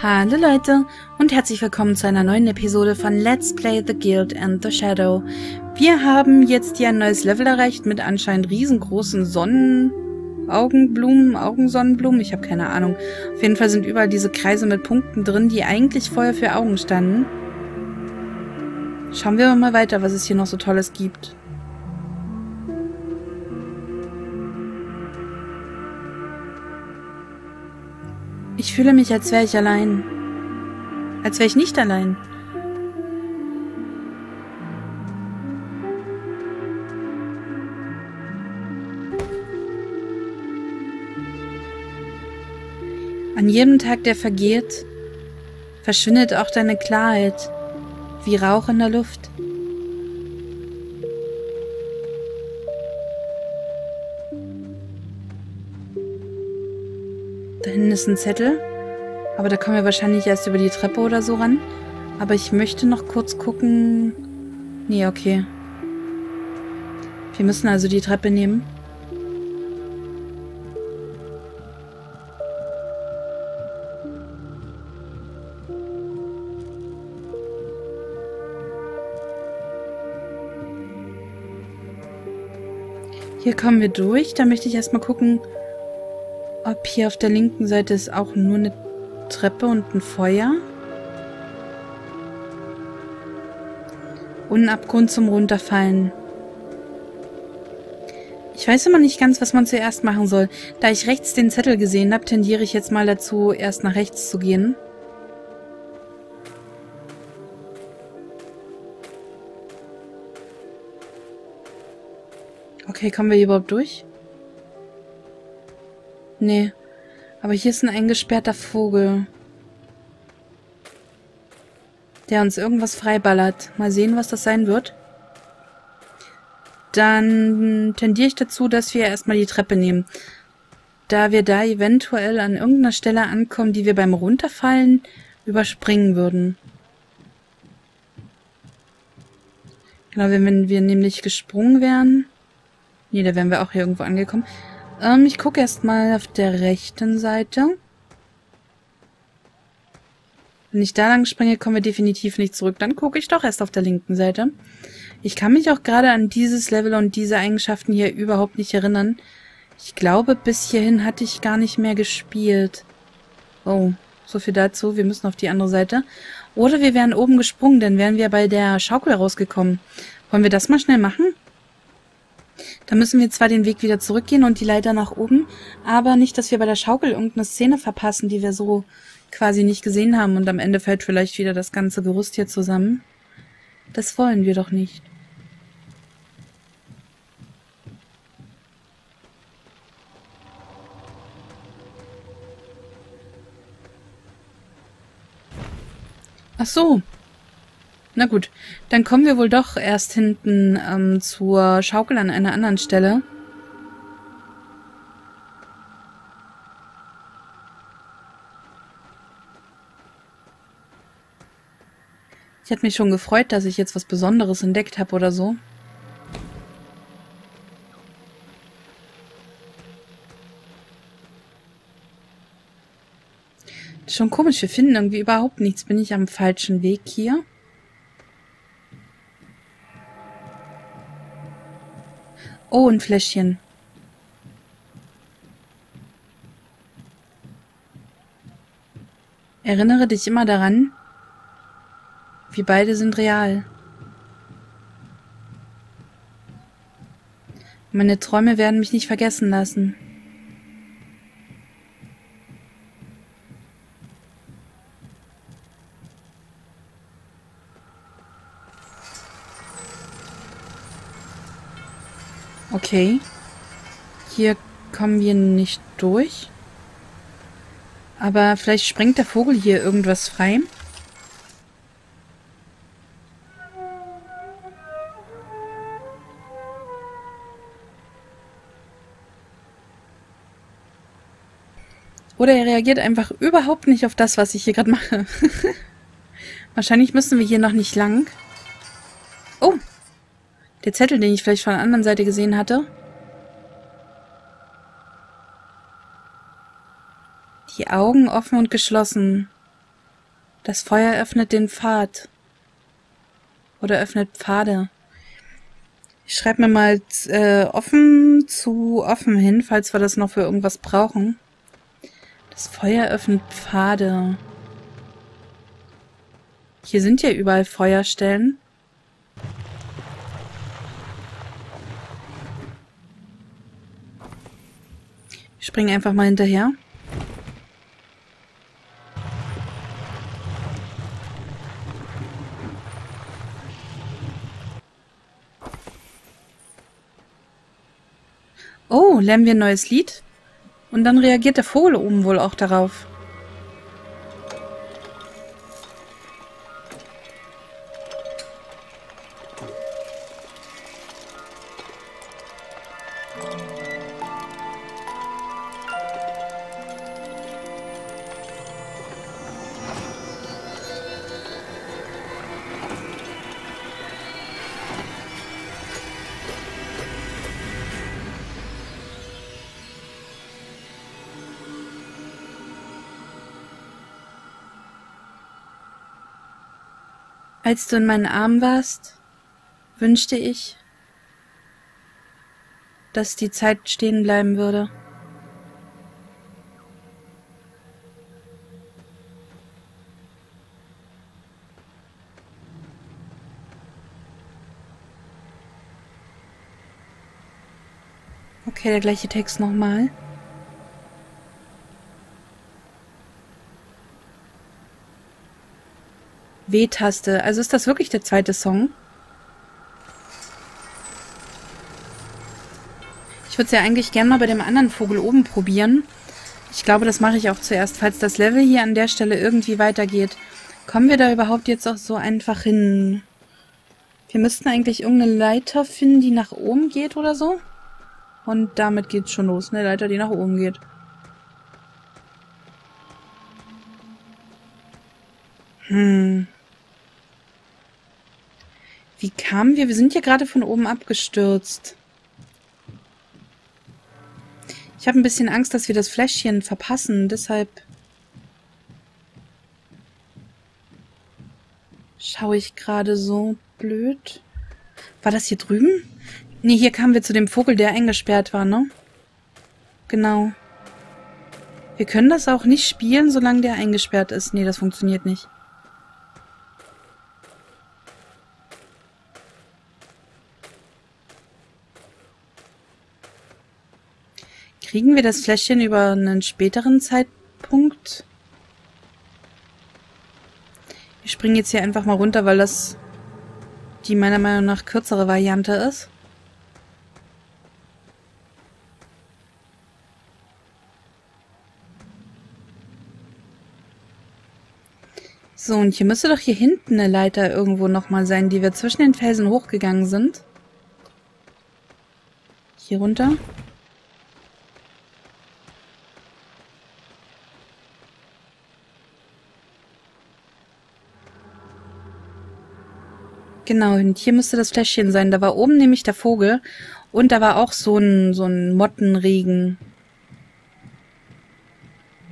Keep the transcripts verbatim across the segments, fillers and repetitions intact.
Hallo Leute und herzlich willkommen zu einer neuen Episode von Let's Play the Guilt and the Shadow. Wir haben jetzt hier ein neues Level erreicht mit anscheinend riesengroßen Sonnenaugenblumen, Augensonnenblumen, ich habe keine Ahnung. Auf jeden Fall sind überall diese Kreise mit Punkten drin, die eigentlich vorher für Augen standen. Schauen wir mal weiter, was es hier noch so Tolles gibt. Ich fühle mich, als wäre ich allein. Als wäre ich nicht allein. An jedem Tag, der vergeht, verschwindet auch deine Klarheit, wie Rauch in der Luft. Da hinten ist ein Zettel, aber da kommen wir wahrscheinlich erst über die Treppe oder so ran. Aber ich möchte noch kurz gucken... Nee, okay. Wir müssen also die Treppe nehmen. Hier kommen wir durch, da möchte ich erstmal gucken... Ob hier auf der linken Seite ist auch nur eine Treppe und ein Feuer. Und ein Abgrund zum Runterfallen. Ich weiß immer nicht ganz, was man zuerst machen soll. Da ich rechts den Zettel gesehen habe, tendiere ich jetzt mal dazu, erst nach rechts zu gehen. Okay, kommen wir hier überhaupt durch? Nee, aber hier ist ein eingesperrter Vogel, der uns irgendwas freiballert. Mal sehen, was das sein wird. Dann tendiere ich dazu, dass wir erstmal die Treppe nehmen. Da wir da eventuell an irgendeiner Stelle ankommen, die wir beim Runterfallen überspringen würden. Genau, wenn wir nämlich gesprungen wären. Nee, da wären wir auch hier irgendwo angekommen. Ähm, ich gucke erstmal auf der rechten Seite. Wenn ich da lang springe, kommen wir definitiv nicht zurück. Dann gucke ich doch erst auf der linken Seite. Ich kann mich auch gerade an dieses Level und diese Eigenschaften hier überhaupt nicht erinnern. Ich glaube, bis hierhin hatte ich gar nicht mehr gespielt. Oh, so viel dazu. Wir müssen auf die andere Seite. Oder wir wären oben gesprungen, dann wären wir bei der Schaukel rausgekommen. Wollen wir das mal schnell machen? Da müssen wir zwar den Weg wieder zurückgehen und die Leiter nach oben, aber nicht, dass wir bei der Schaukel irgendeine Szene verpassen, die wir so quasi nicht gesehen haben und am Ende fällt vielleicht wieder das ganze Gerüst hier zusammen. Das wollen wir doch nicht. Ach so. Na gut, dann kommen wir wohl doch erst hinten ähm, zur Schaukel an einer anderen Stelle. Ich hätte mich schon gefreut, dass ich jetzt was Besonderes entdeckt habe oder so. Ist schon komisch, wir finden irgendwie überhaupt nichts. Bin ich am falschen Weg hier? Oh, ein Fläschchen. Erinnere dich immer daran, wir beide sind real. Meine Träume werden mich nicht vergessen lassen. Okay, hier kommen wir nicht durch, aber vielleicht sprengt der Vogel hier irgendwas frei. Oder er reagiert einfach überhaupt nicht auf das, was ich hier gerade mache. Wahrscheinlich müssen wir hier noch nicht lang. Oh! Der Zettel, den ich vielleicht von der anderen Seite gesehen hatte. Die Augen offen und geschlossen. Das Feuer öffnet den Pfad. Oder öffnet Pfade. Ich schreibe mir mal äh, offen zu offen hin, falls wir das noch für irgendwas brauchen. Das Feuer öffnet Pfade. Hier sind ja überall Feuerstellen. Ich springe einfach mal hinterher. Oh, lernen wir ein neues Lied? Und dann reagiert der Vogel oben wohl auch darauf. Als du in meinen Armen warst, wünschte ich, dass die Zeit stehen bleiben würde. Okay, der gleiche Text nochmal. W-Taste. Also ist das wirklich der zweite Song? Ich würde es ja eigentlich gerne mal bei dem anderen Vogel oben probieren. Ich glaube, das mache ich auch zuerst. Falls das Level hier an der Stelle irgendwie weitergeht, kommen wir da überhaupt jetzt auch so einfach hin? Wir müssten eigentlich irgendeine Leiter finden, die nach oben geht oder so. Und damit geht's schon los. Eine Leiter, die nach oben geht. Hm. Wie kamen wir? Wir sind ja gerade von oben abgestürzt. Ich habe ein bisschen Angst, dass wir das Fläschchen verpassen, deshalb schaue ich gerade so blöd. War das hier drüben? Nee, hier kamen wir zu dem Vogel, der eingesperrt war, ne? Genau. Wir können das auch nicht spielen, solange der eingesperrt ist. Nee, das funktioniert nicht. Kriegen wir das Fläschchen über einen späteren Zeitpunkt? Ich springe jetzt hier einfach mal runter, weil das die meiner Meinung nach kürzere Variante ist. So, und hier müsste doch hier hinten eine Leiter irgendwo nochmal sein, die wir zwischen den Felsen hochgegangen sind. Hier runter. Genau, und hier müsste das Fläschchen sein. Da war oben nämlich der Vogel und da war auch so ein, so ein Mottenregen.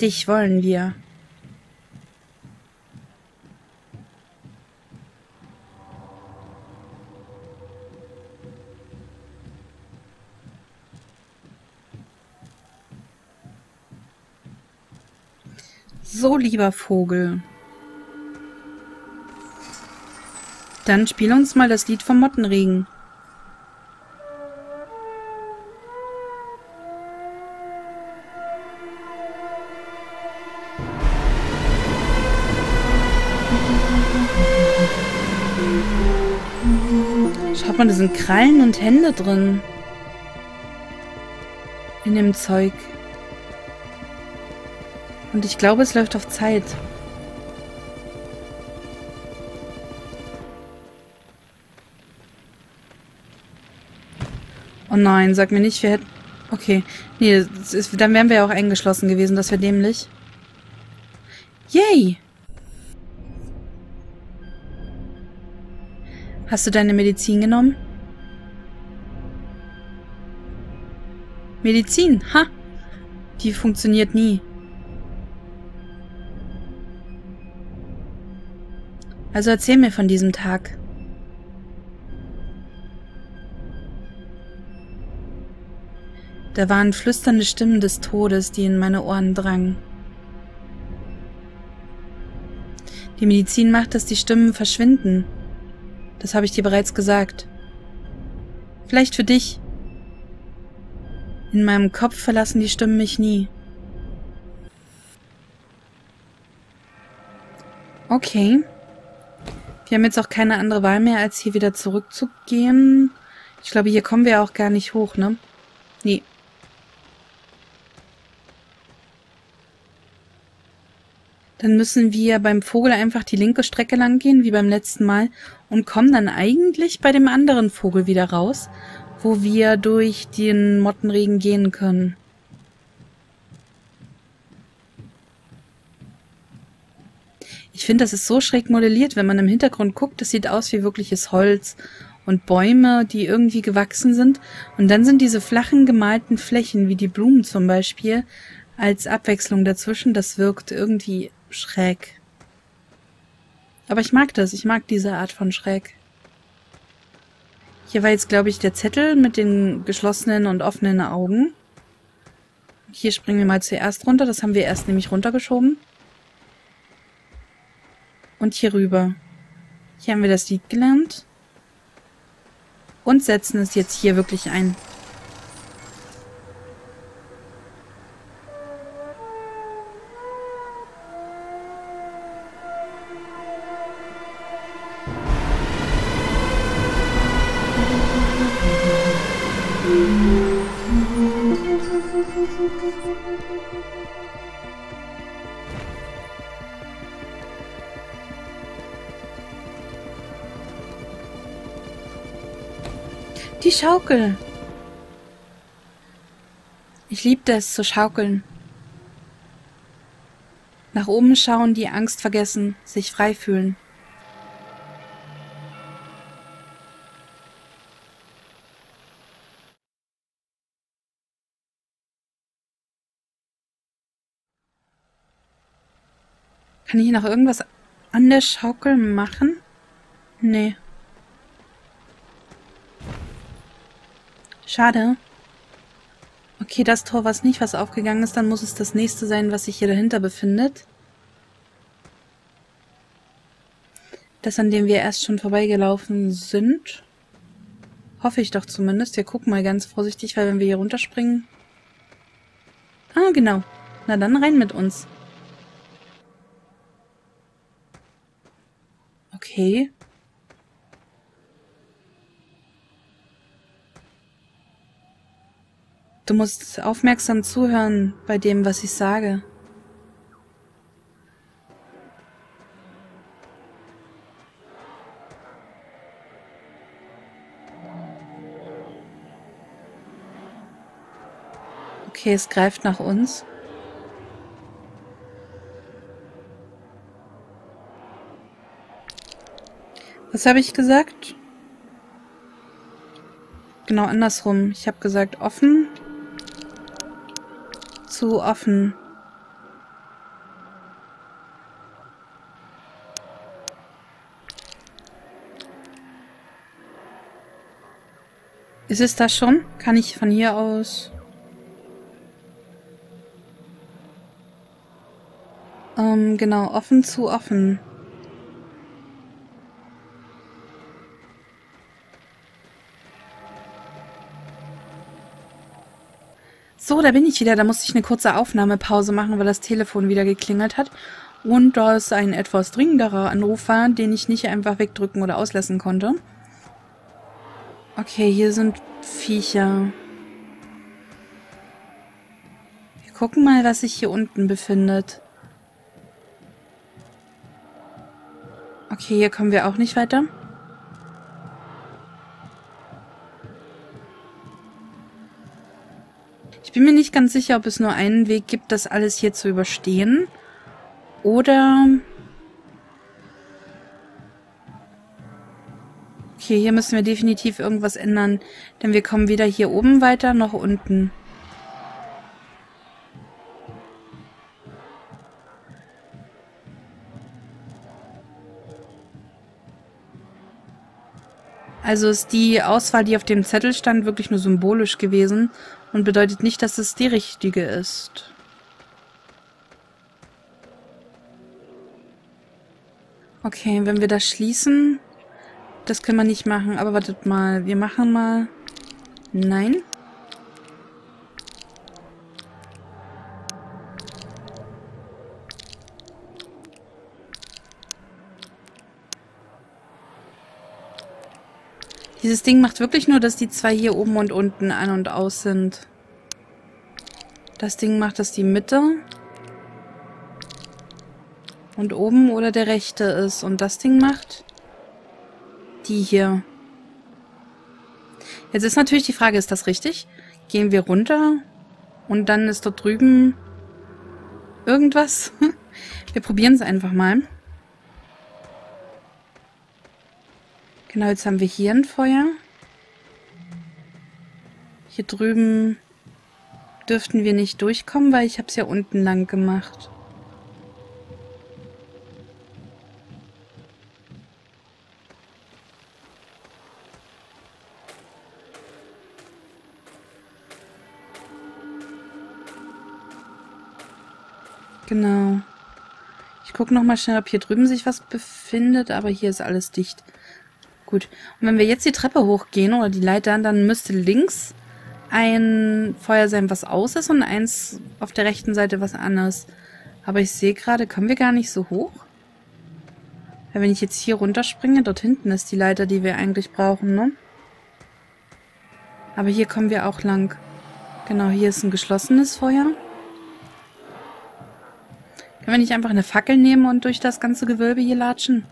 Dich wollen wir. So, lieber Vogel. Dann spiel uns mal das Lied vom Mottenregen. Schaut mal, da sind Krallen und Hände drin. In dem Zeug. Und ich glaube, es läuft auf Zeit. Oh nein, sag mir nicht, wir hätten... Okay, nee, das ist, dann wären wir ja auch eingeschlossen gewesen, das wäre dämlich. Yay! Hast du deine Medizin genommen? Medizin, ha! Die funktioniert nie. Also erzähl mir von diesem Tag. Da waren flüsternde Stimmen des Todes, die in meine Ohren drangen. Die Medizin macht, dass die Stimmen verschwinden. Das habe ich dir bereits gesagt. Vielleicht für dich. In meinem Kopf verlassen die Stimmen mich nie. Okay. Wir haben jetzt auch keine andere Wahl mehr, als hier wieder zurückzugehen. Ich glaube, hier kommen wir auch gar nicht hoch, ne? Nee. Dann müssen wir beim Vogel einfach die linke Strecke lang gehen, wie beim letzten Mal, und kommen dann eigentlich bei dem anderen Vogel wieder raus, wo wir durch den Mottenregen gehen können. Ich finde, das ist so schräg modelliert, wenn man im Hintergrund guckt, das sieht aus wie wirkliches Holz und Bäume, die irgendwie gewachsen sind. Und dann sind diese flachen gemalten Flächen, wie die Blumen zum Beispiel, als Abwechslung dazwischen, das wirkt irgendwie schräg. Aber ich mag das, ich mag diese Art von schräg. Hier war jetzt, glaube ich, der Zettel mit den geschlossenen und offenen Augen. Hier springen wir mal zuerst runter, das haben wir erst nämlich runtergeschoben. Und hier rüber. Hier haben wir das Lied gelernt. Und setzen es jetzt hier wirklich ein. Die Schaukel. Ich liebte es zu schaukeln. Nach oben schauen, die Angst vergessen, sich frei fühlen. Kann ich noch irgendwas an der Schaukel machen? Nee. Schade. Okay, das Tor, was nicht was aufgegangen ist, dann muss es das nächste sein, was sich hier dahinter befindet. Das, an dem wir erst schon vorbeigelaufen sind. Hoffe ich doch zumindest. Wir gucken mal ganz vorsichtig, weil wenn wir hier runterspringen... Ah, genau. Na dann rein mit uns. Okay. Du musst aufmerksam zuhören bei dem, was ich sage. Okay, es greift nach uns. Was habe ich gesagt? Genau andersrum. Ich habe gesagt, offen zu offen. Ist es das schon? Kann ich von hier aus... Ähm, genau, offen zu offen. So, da bin ich wieder. Da musste ich eine kurze Aufnahmepause machen, weil das Telefon wieder geklingelt hat. Und da es ein etwas dringenderer Anruf war, den ich nicht einfach wegdrücken oder auslassen konnte. Okay, hier sind Viecher. Wir gucken mal, was sich hier unten befindet. Okay, hier kommen wir auch nicht weiter. Ich bin mir nicht ganz sicher, ob es nur einen Weg gibt, das alles hier zu überstehen. Oder... Okay, hier müssen wir definitiv irgendwas ändern, denn wir kommen weder hier oben weiter noch unten. Also ist die Auswahl, die auf dem Zettel stand, wirklich nur symbolisch gewesen und bedeutet nicht, dass es die richtige ist. Okay, wenn wir das schließen, das können wir nicht machen. Aber wartet mal, wir machen mal... Nein. Dieses Ding macht wirklich nur, dass die zwei hier oben und unten an und aus sind. Das Ding macht das die Mitte. Und oben oder der rechte ist. Und das Ding macht die hier. Jetzt ist natürlich die Frage, ist das richtig? Gehen wir runter und dann ist dort drüben irgendwas. Wir probieren es einfach mal. Genau, jetzt haben wir hier ein Feuer. Hier drüben dürften wir nicht durchkommen, weil ich habe es ja unten lang gemacht. Genau. Ich gucke nochmal schnell, ob hier drüben sich was befindet, aber hier ist alles dicht. Gut. Und wenn wir jetzt die Treppe hochgehen oder die Leiter, dann müsste links ein Feuer sein, was aus ist und eins auf der rechten Seite was anderes. Aber ich sehe gerade, kommen wir gar nicht so hoch? Weil wenn ich jetzt hier runterspringe, dort hinten ist die Leiter, die wir eigentlich brauchen, ne? Aber hier kommen wir auch lang. Genau, hier ist ein geschlossenes Feuer. Können wir nicht einfach eine Fackel nehmen und durch das ganze Gewölbe hier latschen?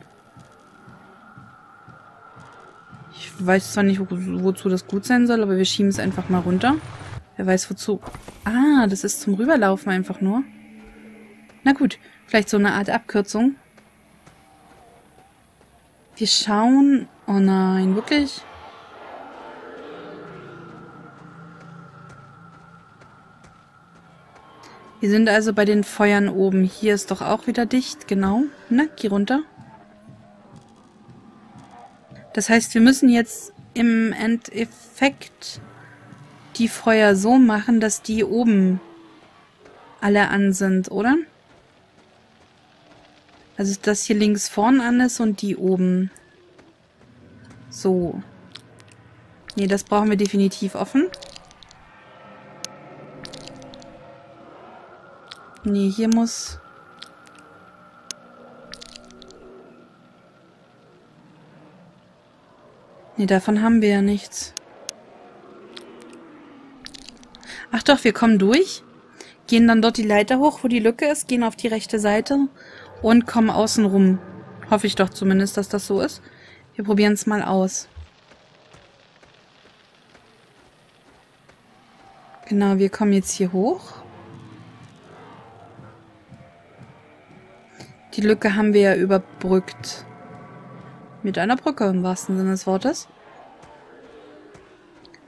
Ich weiß zwar nicht, wo, wozu das gut sein soll, aber wir schieben es einfach mal runter. Wer weiß wozu... Ah, das ist zum Rüberlaufen einfach nur. Na gut, vielleicht so eine Art Abkürzung. Wir schauen... Oh nein, wirklich? Wir sind also bei den Feuern oben. Hier ist doch auch wieder dicht, genau. Na, geh runter. Das heißt, wir müssen jetzt im Endeffekt die Feuer so machen, dass die oben alle an sind, oder? Also, dass hier links vorn an ist und die oben. So. Nee, das brauchen wir definitiv offen. Nee, hier muss... Nee, davon haben wir ja nichts. Ach doch, wir kommen durch, gehen dann dort die Leiter hoch, wo die Lücke ist, gehen auf die rechte Seite und kommen außen rum. Hoffe ich doch zumindest, dass das so ist. Wir probieren es mal aus. Genau, wir kommen jetzt hier hoch. Die Lücke haben wir ja überbrückt. Mit einer Brücke im wahrsten Sinne des Wortes.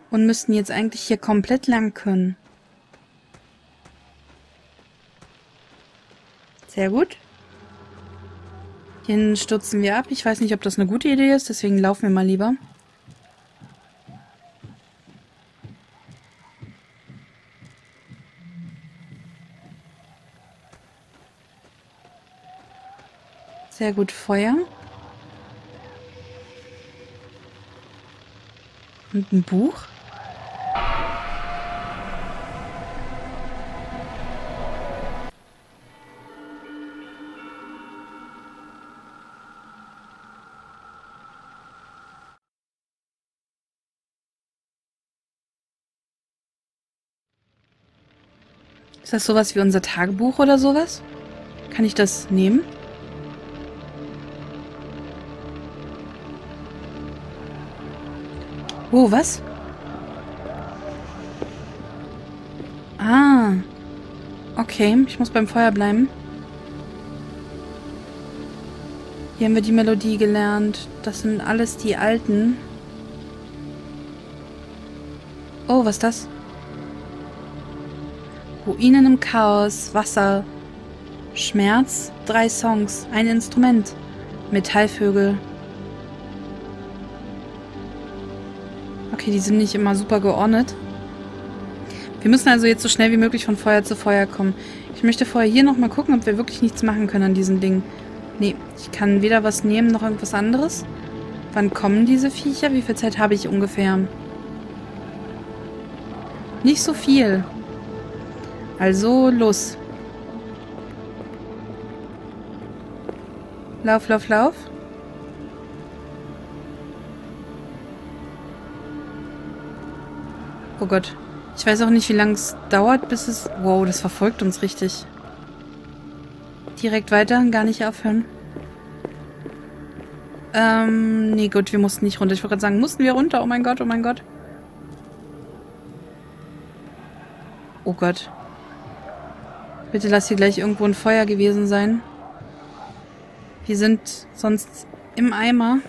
Und müssten jetzt eigentlich hier komplett lang können. Sehr gut. Den stürzen wir ab. Ich weiß nicht, ob das eine gute Idee ist, deswegen laufen wir mal lieber. Sehr gut, Feuer. Und ein Buch. Ist das sowas wie unser Tagebuch oder sowas? Kann ich das nehmen? Oh, was? Ah. Okay, ich muss beim Feuer bleiben. Hier haben wir die Melodie gelernt. Das sind alles die alten. Oh, was ist das? Ruinen im Chaos, Wasser, Schmerz, drei Songs, ein Instrument, Metallvögel. okay, die sind nicht immer super geordnet. Wir müssen also jetzt so schnell wie möglich von Feuer zu Feuer kommen. Ich möchte vorher hier nochmal gucken, ob wir wirklich nichts machen können an diesen Dingen. Nee, ich kann weder was nehmen noch irgendwas anderes. Wann kommen diese Viecher? Wie viel Zeit habe ich ungefähr? Nicht so viel. Also, los. Lauf, lauf, lauf. Oh Gott. Ich weiß auch nicht, wie lange es dauert, bis es... Wow, das verfolgt uns richtig. Direkt weiter, gar nicht aufhören. Ähm, nee, gut, wir mussten nicht runter. Ich wollte gerade sagen, mussten wir runter? Oh mein Gott, oh mein Gott. Oh Gott. Bitte lass hier gleich irgendwo ein Feuer gewesen sein. Wir sind sonst im Eimer.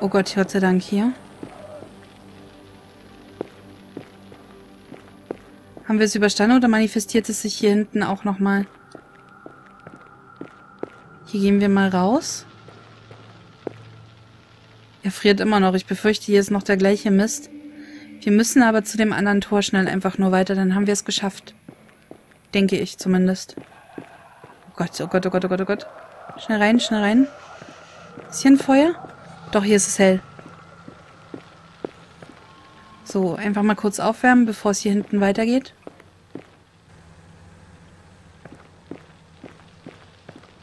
Oh Gott, Gott sei Dank hier. Haben wir es überstanden oder manifestiert es sich hier hinten auch nochmal? Hier gehen wir mal raus. Er friert immer noch. Ich befürchte, hier ist noch der gleiche Mist. Wir müssen aber zu dem anderen Tor schnell einfach nur weiter, dann haben wir es geschafft. Denke ich zumindest. Oh Gott, oh Gott, oh Gott, oh Gott, oh Gott. Schnell rein, schnell rein. Ist hier ein Feuer? Doch, hier ist es hell. So, einfach mal kurz aufwärmen, bevor es hier hinten weitergeht.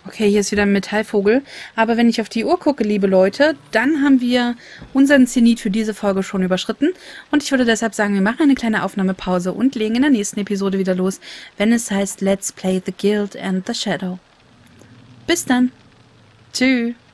Okay, hier ist wieder ein Metallvogel. Aber wenn ich auf die Uhr gucke, liebe Leute, dann haben wir unseren Zenit für diese Folge schon überschritten. Und ich würde deshalb sagen, wir machen eine kleine Aufnahmepause und legen in der nächsten Episode wieder los, wenn es heißt Let's Play the Guilt and the Shadow. Bis dann. Tschüss.